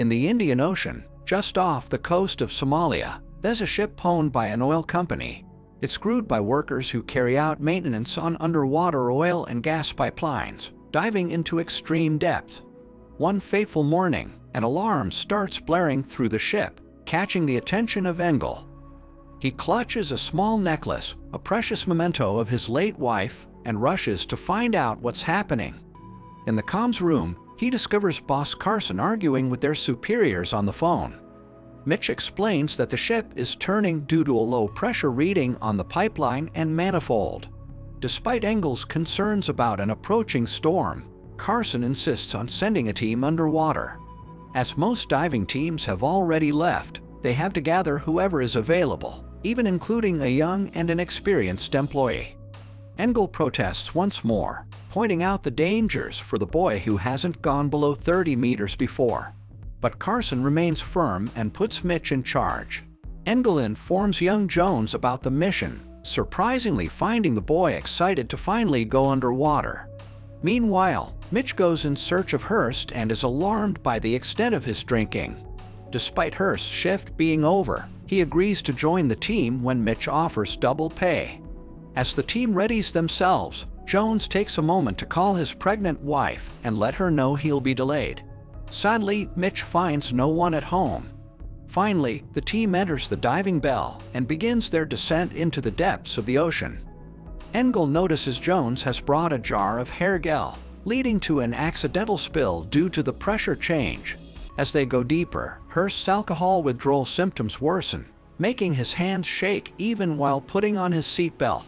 In the Indian Ocean, just off the coast of Somalia, there's a ship owned by an oil company. It's crewed by workers who carry out maintenance on underwater oil and gas pipelines, diving into extreme depth. One fateful morning, an alarm starts blaring through the ship, catching the attention of Engel. He clutches a small necklace, a precious memento of his late wife, and rushes to find out what's happening. In the comms room, he discovers Boss Carson arguing with their superiors on the phone. Mitch explains that the ship is turning due to a low-pressure reading on the pipeline and manifold. Despite Engel's concerns about an approaching storm, Carson insists on sending a team underwater. As most diving teams have already left, they have to gather whoever is available, even including a young and inexperienced employee. Engel protests once more, pointing out the dangers for the boy who hasn't gone below 30 meters before. But Carson remains firm and puts Mitch in charge. Engel informs young Jones about the mission, surprisingly finding the boy excited to finally go underwater. Meanwhile, Mitch goes in search of Hurst and is alarmed by the extent of his drinking. Despite Hurst's shift being over, he agrees to join the team when Mitch offers double pay. As the team readies themselves, Jones takes a moment to call his pregnant wife and let her know he'll be delayed. Sadly, Mitch finds no one at home. Finally, the team enters the diving bell and begins their descent into the depths of the ocean. Engel notices Jones has brought a jar of hair gel, leading to an accidental spill due to the pressure change. As they go deeper, Hurst's alcohol withdrawal symptoms worsen, making his hands shake even while putting on his seatbelt.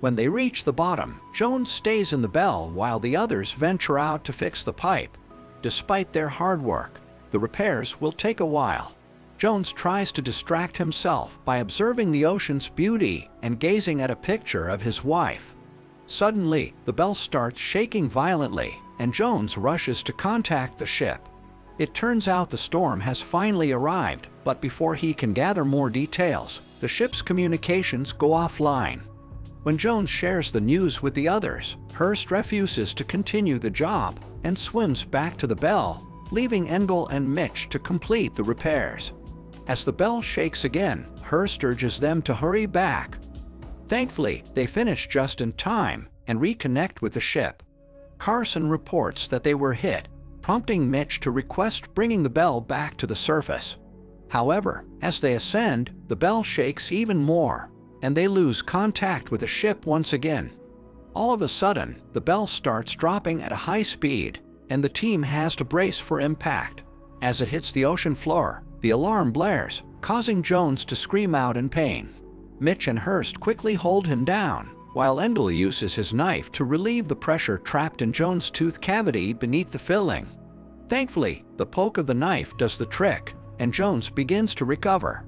When they reach the bottom, Jones stays in the bell while the others venture out to fix the pipe. Despite their hard work, the repairs will take a while. Jones tries to distract himself by observing the ocean's beauty and gazing at a picture of his wife. Suddenly, the bell starts shaking violently, and Jones rushes to contact the ship. It turns out the storm has finally arrived, but before he can gather more details, the ship's communications go offline. When Jones shares the news with the others, Hurst refuses to continue the job and swims back to the bell, leaving Engel and Mitch to complete the repairs. As the bell shakes again, Hurst urges them to hurry back. Thankfully, they finish just in time and reconnect with the ship. Carson reports that they were hit, prompting Mitch to request bringing the bell back to the surface. However, as they ascend, the bell shakes even more, and they lose contact with the ship once again. All of a sudden, the bell starts dropping at a high speed, and the team has to brace for impact. As it hits the ocean floor, the alarm blares, causing Jones to scream out in pain. Mitch and Hurst quickly hold him down, while Engel uses his knife to relieve the pressure trapped in Jones' tooth cavity beneath the filling. Thankfully, the poke of the knife does the trick, and Jones begins to recover.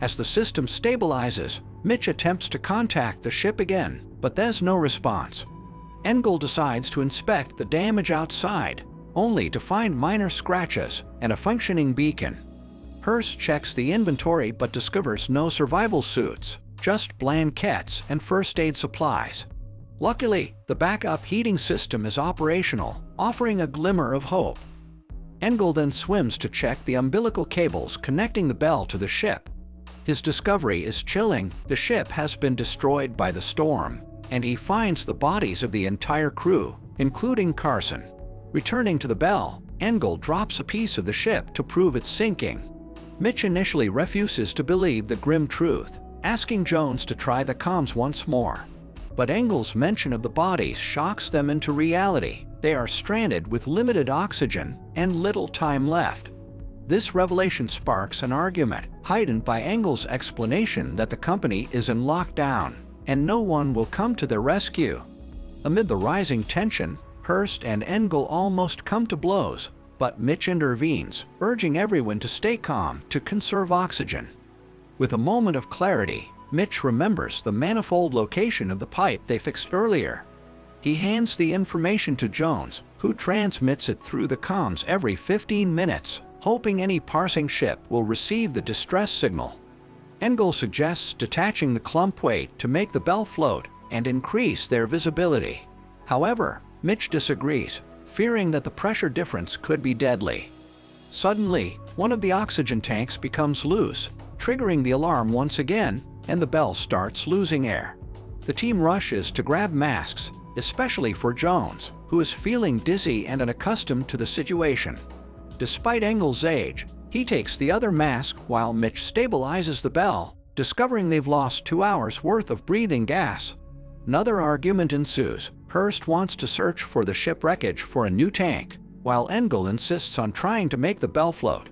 As the system stabilizes, Mitch attempts to contact the ship again, but there's no response. Engel decides to inspect the damage outside, only to find minor scratches and a functioning beacon. Hurst checks the inventory but discovers no survival suits, just blankets and first aid supplies. Luckily, the backup heating system is operational, offering a glimmer of hope. Engel then swims to check the umbilical cables connecting the bell to the ship. His discovery is chilling. The ship has been destroyed by the storm, and he finds the bodies of the entire crew, including Carson. Returning to the bell, Engel drops a piece of the ship to prove it's sinking. Mitch initially refuses to believe the grim truth, asking Jones to try the comms once more. But Engel's mention of the bodies shocks them into reality. They are stranded with limited oxygen and little time left. This revelation sparks an argument, heightened by Engel's explanation that the company is in lockdown and no one will come to their rescue. Amid the rising tension, Hurst and Engel almost come to blows, but Mitch intervenes, urging everyone to stay calm to conserve oxygen. With a moment of clarity, Mitch remembers the manifold location of the pipe they fixed earlier. He hands the information to Jones, who transmits it through the comms every 15 minutes. Hoping any passing ship will receive the distress signal. Engel suggests detaching the clump weight to make the bell float and increase their visibility. However, Mitch disagrees, fearing that the pressure difference could be deadly. Suddenly, one of the oxygen tanks becomes loose, triggering the alarm once again, and the bell starts losing air. The team rushes to grab masks, especially for Jones, who is feeling dizzy and unaccustomed to the situation. Despite Engel's age, he takes the other mask while Mitch stabilizes the bell, discovering they've lost 2 hours worth of breathing gas. Another argument ensues. Hurst wants to search for the ship wreckage for a new tank, while Engel insists on trying to make the bell float.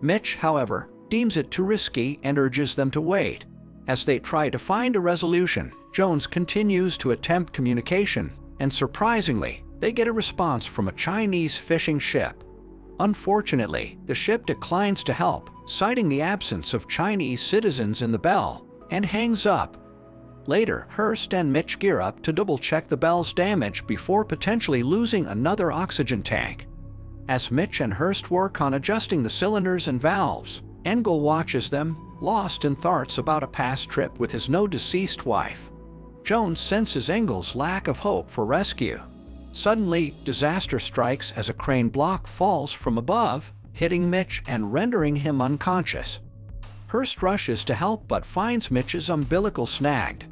Mitch, however, deems it too risky and urges them to wait. As they try to find a resolution, Jones continues to attempt communication, and surprisingly, they get a response from a Chinese fishing ship. Unfortunately, the ship declines to help, citing the absence of Chinese citizens in the bell, and hangs up. Later, Hurst and Mitch gear up to double-check the bell's damage before potentially losing another oxygen tank. As Mitch and Hurst work on adjusting the cylinders and valves, Engel watches them, lost in thoughts about a past trip with his now-deceased wife. Jones senses Engel's lack of hope for rescue. Suddenly, disaster strikes as a crane block falls from above, hitting Mitch and rendering him unconscious. Hurst rushes to help but finds Mitch's umbilical snagged.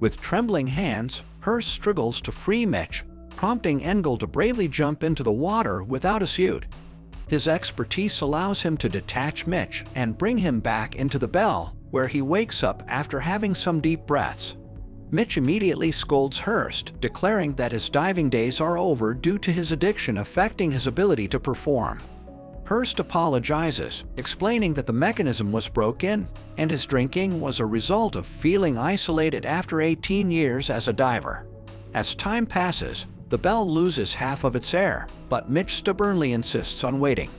With trembling hands, Hurst struggles to free Mitch, prompting Engel to bravely jump into the water without a suit. His expertise allows him to detach Mitch and bring him back into the bell, where he wakes up after having some deep breaths. Mitch immediately scolds Hurst, declaring that his diving days are over due to his addiction affecting his ability to perform. Hurst apologizes, explaining that the mechanism was broken, and his drinking was a result of feeling isolated after 18 years as a diver. As time passes, the bell loses half of its air, but Mitch stubbornly insists on waiting.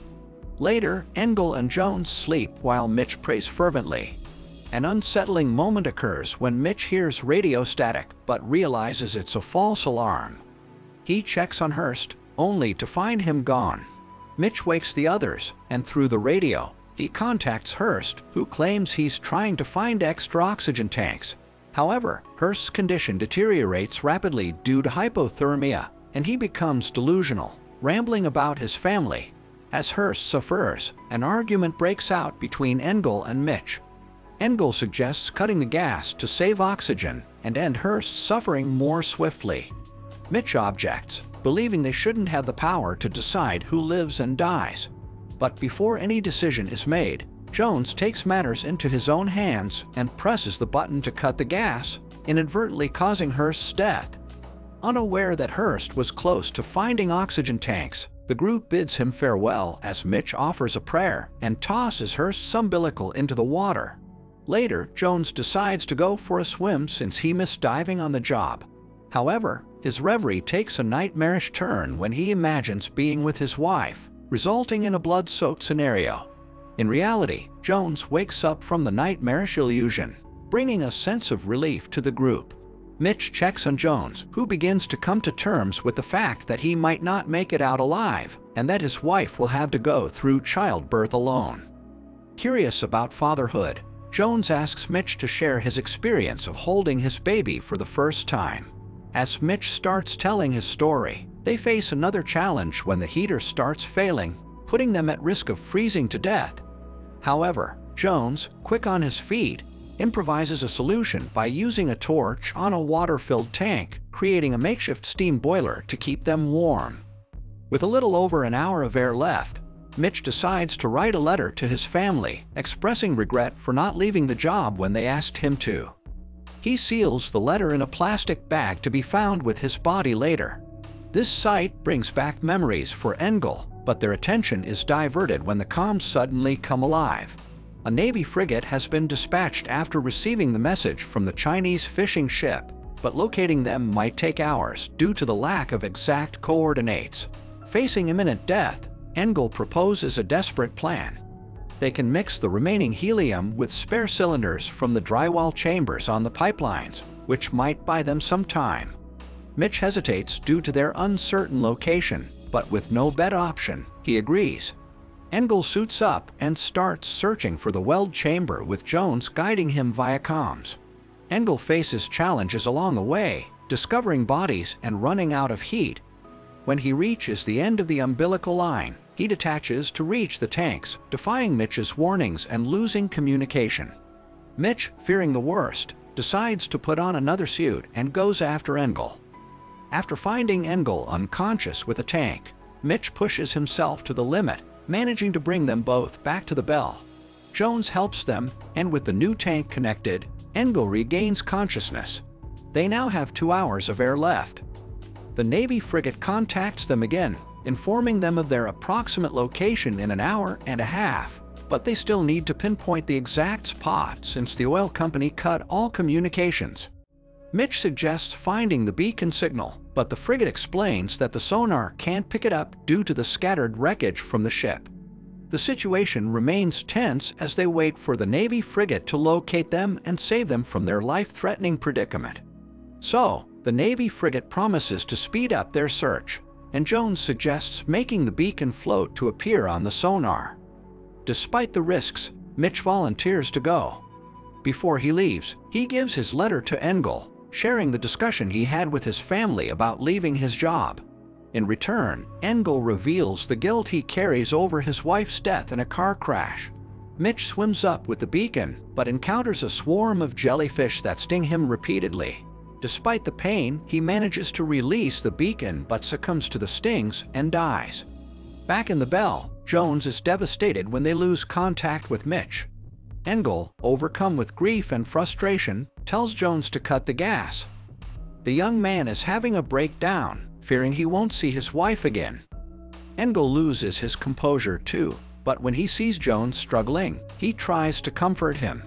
Later, Engel and Jones sleep while Mitch prays fervently. An unsettling moment occurs when Mitch hears radio static, but realizes it's a false alarm. He checks on Hurst, only to find him gone. Mitch wakes the others, and through the radio, he contacts Hurst, who claims he's trying to find extra oxygen tanks. However, Hurst's condition deteriorates rapidly due to hypothermia, and he becomes delusional, rambling about his family. As Hurst suffers, an argument breaks out between Engel and Mitch. Engel suggests cutting the gas to save oxygen and end Hurst's suffering more swiftly. Mitch objects, believing they shouldn't have the power to decide who lives and dies. But before any decision is made, Jones takes matters into his own hands and presses the button to cut the gas, inadvertently causing Hurst's death. Unaware that Hurst was close to finding oxygen tanks, the group bids him farewell as Mitch offers a prayer and tosses Hurst's umbilical into the water. Later, Jones decides to go for a swim since he missed diving on the job. However, his reverie takes a nightmarish turn when he imagines being with his wife, resulting in a blood-soaked scenario. In reality, Jones wakes up from the nightmarish illusion, bringing a sense of relief to the group. Mitch checks on Jones, who begins to come to terms with the fact that he might not make it out alive and that his wife will have to go through childbirth alone. Curious about fatherhood, Jones asks Mitch to share his experience of holding his baby for the first time. As Mitch starts telling his story, they face another challenge when the heater starts failing, putting them at risk of freezing to death. However, Jones, quick on his feet, improvises a solution by using a torch on a water-filled tank, creating a makeshift steam boiler to keep them warm. With a little over an hour of air left, Mitch decides to write a letter to his family, expressing regret for not leaving the job when they asked him to. He seals the letter in a plastic bag to be found with his body later. This sight brings back memories for Engel, but their attention is diverted when the comms suddenly come alive. A Navy frigate has been dispatched after receiving the message from the Chinese fishing ship, but locating them might take hours due to the lack of exact coordinates. Facing imminent death, Engel proposes a desperate plan. They can mix the remaining helium with spare cylinders from the drywall chambers on the pipelines, which might buy them some time. Mitch hesitates due to their uncertain location, but with no bed option, he agrees. Engel suits up and starts searching for the weld chamber with Jones guiding him via comms. Engel faces challenges along the way, discovering bodies and running out of heat. When he reaches the end of the umbilical line, he detaches to reach the tanks, defying Mitch's warnings and losing communication. Mitch, fearing the worst, decides to put on another suit and goes after Engel. After finding Engel unconscious with a tank, Mitch pushes himself to the limit, managing to bring them both back to the bell. Jones helps them, and with the new tank connected, Engel regains consciousness. They now have 2 hours of air left. The Navy frigate contacts them again, informing them of their approximate location in an hour and a half, but they still need to pinpoint the exact spot since the oil company cut all communications. Mitch suggests finding the beacon signal, but the frigate explains that the sonar can't pick it up due to the scattered wreckage from the ship. The situation remains tense as they wait for the Navy frigate to locate them and save them from their life-threatening predicament. So, the Navy frigate promises to speed up their search, and Jones suggests making the beacon float to appear on the sonar. Despite the risks, Mitch volunteers to go. Before he leaves, he gives his letter to Engel, sharing the discussion he had with his family about leaving his job. In return, Engel reveals the guilt he carries over his wife's death in a car crash. Mitch swims up with the beacon, but encounters a swarm of jellyfish that sting him repeatedly. Despite the pain, he manages to release the beacon but succumbs to the stings and dies. Back in the bell, Jones is devastated when they lose contact with Mitch. Engel, overcome with grief and frustration, tells Jones to cut the gas. The young man is having a breakdown, fearing he won't see his wife again. Engel loses his composure too, but when he sees Jones struggling, he tries to comfort him.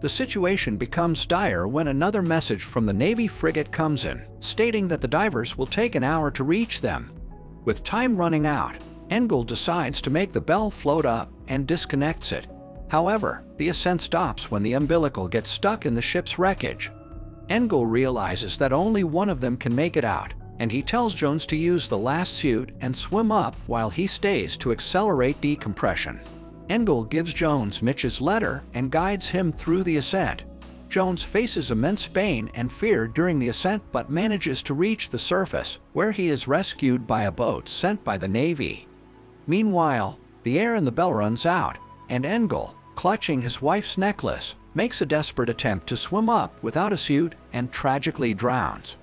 The situation becomes dire when another message from the Navy frigate comes in, stating that the divers will take an hour to reach them. With time running out, Engel decides to make the bell float up and disconnects it. However, the ascent stops when the umbilical gets stuck in the ship's wreckage. Engel realizes that only one of them can make it out, and he tells Jones to use the last suit and swim up while he stays to accelerate decompression. Engel gives Jones Mitch's letter and guides him through the ascent. Jones faces immense pain and fear during the ascent but manages to reach the surface, where he is rescued by a boat sent by the Navy. Meanwhile, the air in the bell runs out, and Engel, clutching his wife's necklace, makes a desperate attempt to swim up without a suit and tragically drowns.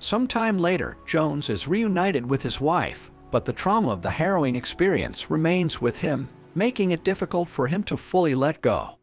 Sometime later, Jones is reunited with his wife, but the trauma of the harrowing experience remains with him, making it difficult for him to fully let go.